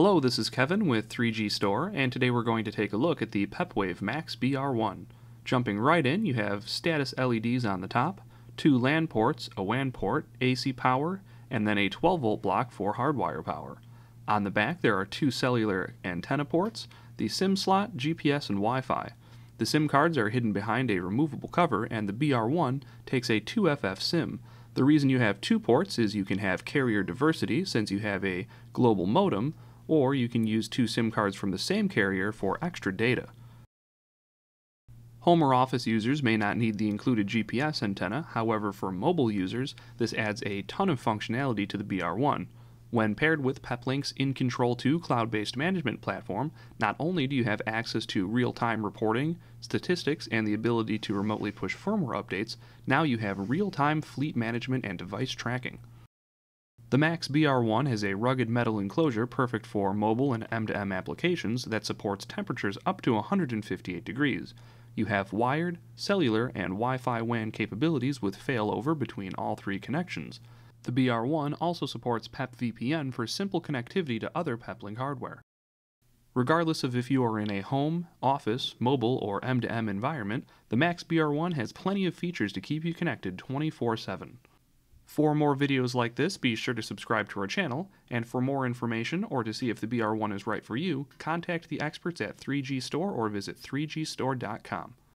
Hello, this is Kevin with 3Gstore, and today we're going to take a look at the Pepwave Max BR1. Jumping right in, you have status LEDs on the top, two LAN ports, a WAN port, AC power, and then a 12-volt block for hardwire power. On the back, there are two cellular antenna ports, the SIM slot, GPS, and Wi-Fi. The SIM cards are hidden behind a removable cover, and the BR1 takes a 2FF SIM. The reason you have two ports is you can have carrier diversity, since you have a global modem, or you can use two SIM cards from the same carrier for extra data. Home or office users may not need the included GPS antenna, however for mobile users, this adds a ton of functionality to the BR1. When paired with Peplink's InControl 2 cloud-based management platform, not only do you have access to real-time reporting, statistics, and the ability to remotely push firmware updates, now you have real-time fleet management and device tracking. The Max BR1 has a rugged metal enclosure perfect for mobile and M2M applications that supports temperatures up to 158 degrees. You have wired, cellular, and Wi-Fi WAN capabilities with failover between all three connections. The BR1 also supports PepVPN for simple connectivity to other Peplink hardware. Regardless of if you are in a home, office, mobile, or M2M environment, the Max BR1 has plenty of features to keep you connected 24/7. For more videos like this, be sure to subscribe to our channel, and for more information or to see if the BR1 is right for you, contact the experts at 3Gstore or visit 3gstore.com.